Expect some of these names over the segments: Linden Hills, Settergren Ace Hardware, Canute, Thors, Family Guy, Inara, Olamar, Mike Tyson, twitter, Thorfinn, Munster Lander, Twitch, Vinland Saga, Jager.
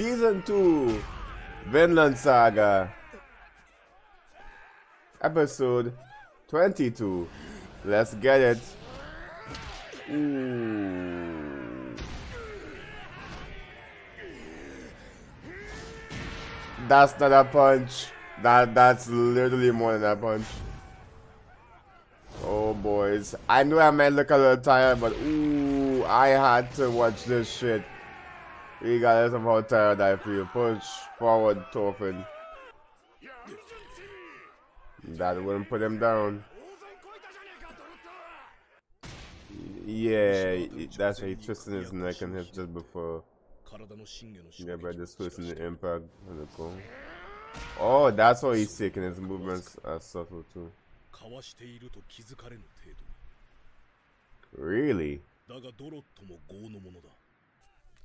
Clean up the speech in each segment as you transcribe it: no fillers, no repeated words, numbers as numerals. Season 2, Vinland Saga, episode 22. Let's get it. That's not a punch. That's literally more than a punch. Oh boys, I knew I might look a little tired, but ooh, I had to watch this shit. Regardless of how tired I feel. Push forward, Thorfinn. That wouldn't put him down. Yeah, that's why he twisted his neck and hip just before. Yeah, but this was in the impact. Oh, that's why he's sick and his movements are subtle too. Really?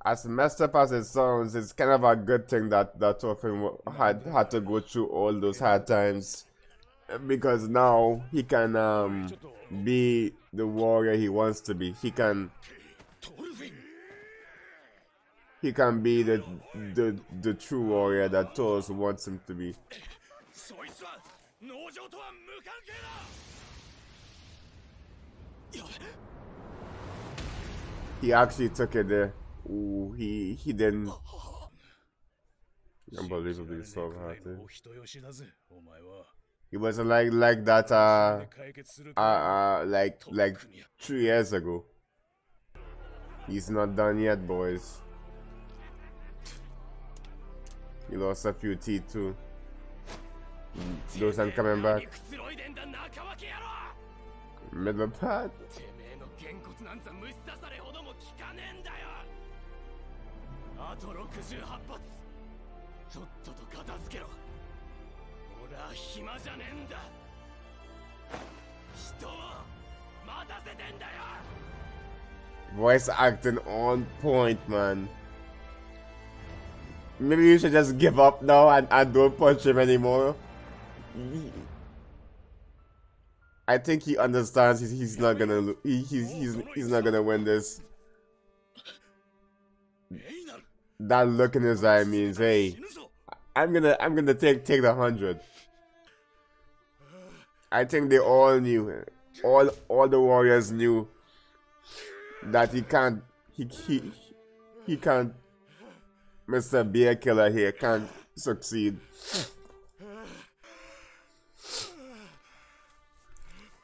As messed up as it sounds, it's kind of a good thing that Thorfinn had to go through all those hard times, because now he can be the warrior he wants to be. He can be the true warrior that Thors wants him to be. He actually took it there. Ooh, he didn't. Unbelievably so hard. It wasn't like that like 3 years ago. He's not done yet, boys. He lost a few teeth too. Those aren't coming back. Middle part. Voice acting on point, man. Maybe you should just give up now and don't punch him anymore. I think he understands he's not gonna he's not gonna win this. That look in his eye means, hey, I'm gonna take the 100. I think they all knew, all the warriors knew that he can't. Mr. Beer Killer here can't succeed.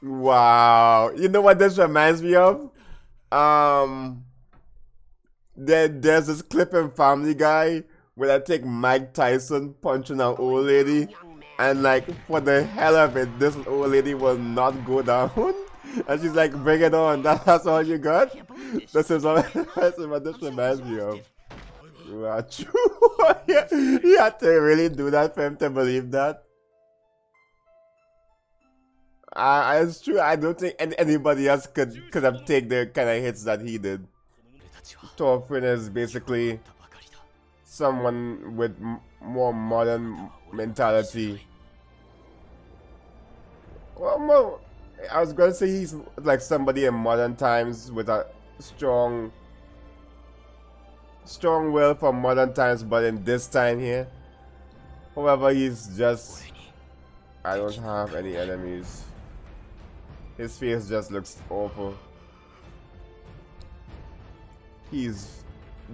Wow, you know what this reminds me of? There's this clip in Family Guy where I take Mike Tyson punching an old lady, and like for the hell of it, this old lady will not go down, and she's like, "Bring it on! That's all you got." This is what this reminds me of. Wow, you had to really do that for him to believe that. It's true. I don't think anybody else could have taken the kind of hits that he did. Thorfinn is basically someone with more modern mentality. Well, more, I was gonna say he's like somebody in modern times with a strong will for modern times, but in this time here, however, he's just, I don't have any enemies. His face just looks awful. He's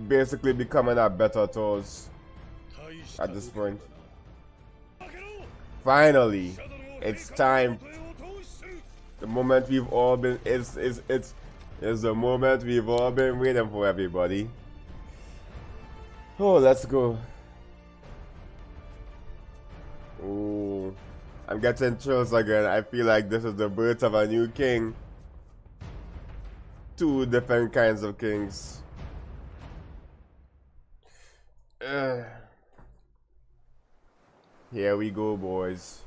basically becoming a better Thors at this point. Finally, it's time. The moment we've all been it's the moment we've all been waiting for, everybody. Oh, let's go. Oh, I'm getting chills again. I feel like this is the birth of a new king. Two different kinds of kings. Here we go, boys.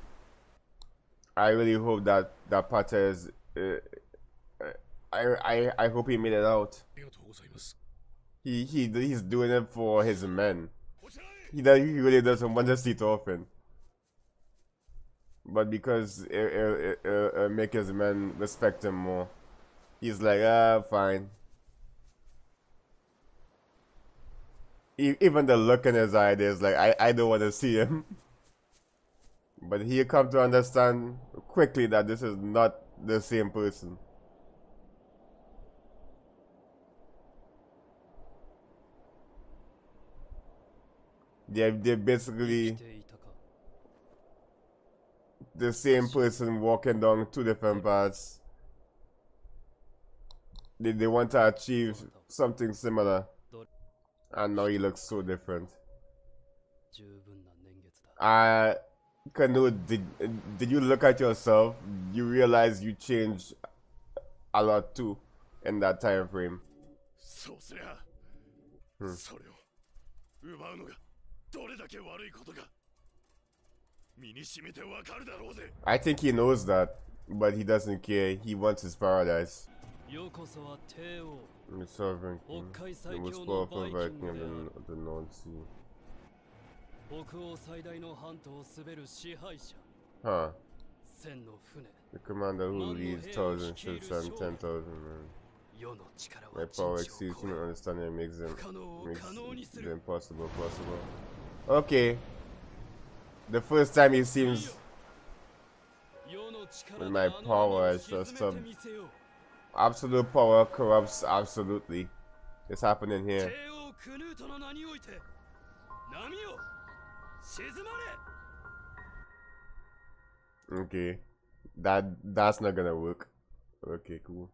I really hope that Pater is... I hope he made it out. He's doing it for his men. He really doesn't want to see Thorfinn, but because it make his men respect him more, he's like, ah, fine. Even the look in his eye, there's like, I don't want to see him. But he come to understand quickly that this is not the same person. They're basically the same person walking down two different paths. They want to achieve something similar. And now he looks so different. Canute, did you look at yourself? You realize you changed a lot too in that time frame. I think he knows that, but he doesn't care. He wants his paradise. The sovereign king, the most powerful Viking of the North Sea. Huh. The commander who leads 1,000 ships and 10,000 men. My power exceeds human understanding and makes the impossible possible. Okay. The first time he seems... With my power, I shall stop. Absolute power corrupts absolutely. It's happening here. Okay. That's not gonna work. Okay, cool.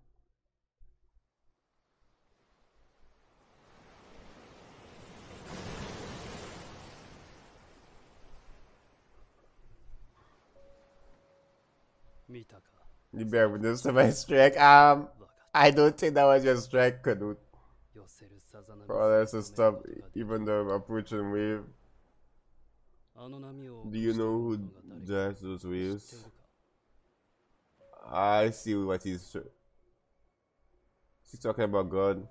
You bear witness to my strength. I don't think that was your strength, Canute. For us to stop even the approaching wave. Do you know who drives those waves? I see what he's talking about. God.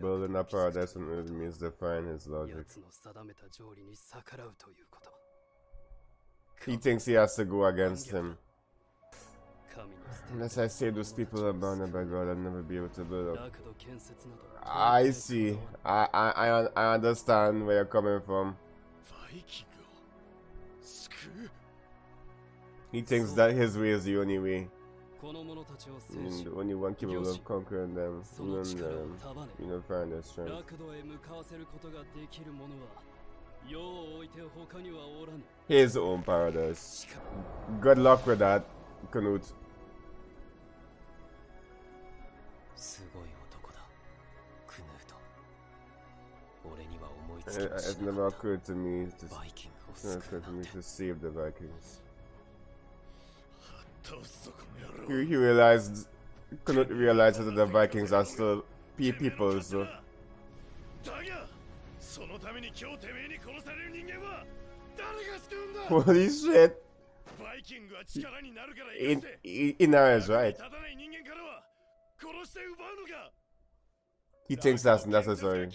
Building a paradise on earth means defying his logic. He thinks he has to go against him. Unless I say those people are bounded by God, I'll never be able to build up. I see. I understand where you're coming from. He thinks that his way is the only way. The only one capable of conquering them, you know, find their strength. His own paradise. Good luck with that, Canute. It never occurred to me to save the Vikings. He realized, Canute realizes that the Vikings are still peoples. So. Holy shit! Inara is right. He thinks that's necessary.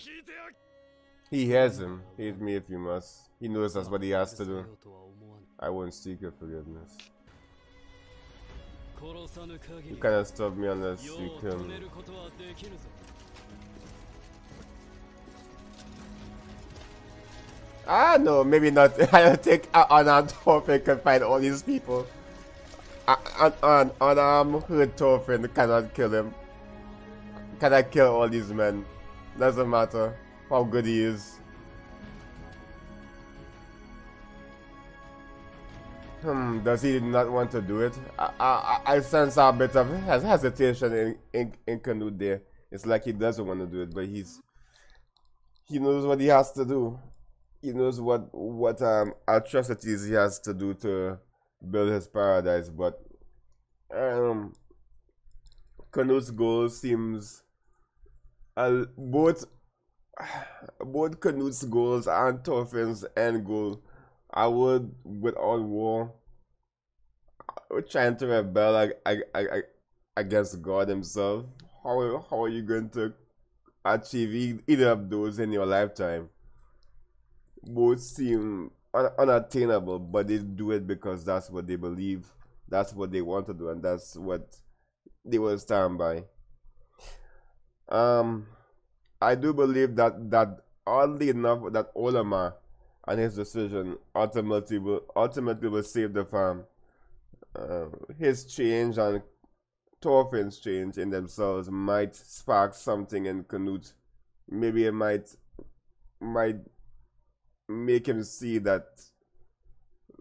He hears him. Hate me if you must. He knows that's what he has to do. I won't seek your forgiveness. You cannot stop me unless you kill me. Ah, no, maybe not. I don't think unarmed Thorfinn can fight all these people. Unarmed Thorfinn cannot kill him. Cannot kill all these men. Doesn't matter how good he is. Does he not want to do it? I sense a bit of hesitation in Canute there. It's like he doesn't want to do it, but he knows what he has to do. He knows what atrocities he has to do to build his paradise. But Canute's goal seems both Canute's goals and Thorfinn's end goal. I would, without war, trying to rebel against God himself. How are you going to achieve either of those in your lifetime? Both seem unattainable, but they do it because that's what they believe, that's what they want to do, and that's what they will stand by. I do believe that oddly enough that Olamar and his decision ultimately will save the farm. His change and Thorfinn's change in themselves might spark something in Canute. Maybe it might make him see that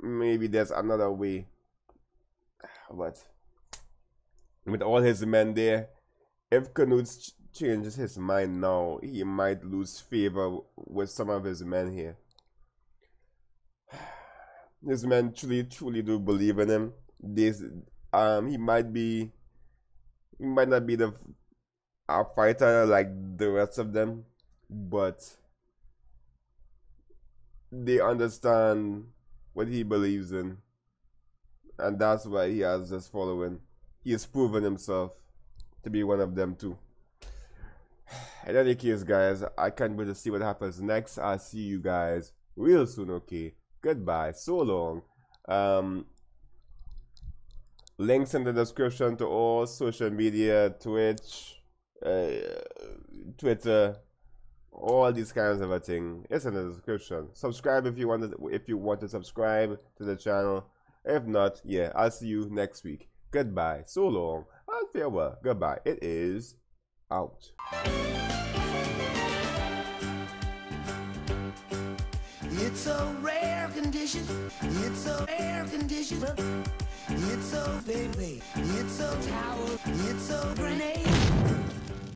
maybe there's another way. But with all his men there, if Canute changes his mind now, he might lose favor with some of his men here. His men truly do believe in him. He might not be a fighter like the rest of them, but they understand what he believes in, and that's why he has this following. He has proven himself to be one of them too. In any case, guys, I can't wait to see what happens next. I'll see you guys real soon. Okay, goodbye, so long. Links in the description to all social media, Twitch, Twitter, all these kinds of a thing. It's in the description. Subscribe if you want to subscribe to the channel. If not, yeah, I'll see you next week. Goodbye, so long, and farewell. Goodbye. It is out. It's a rare condition. It's a rare condition. It's a baby, it's a towel, it's a grenade.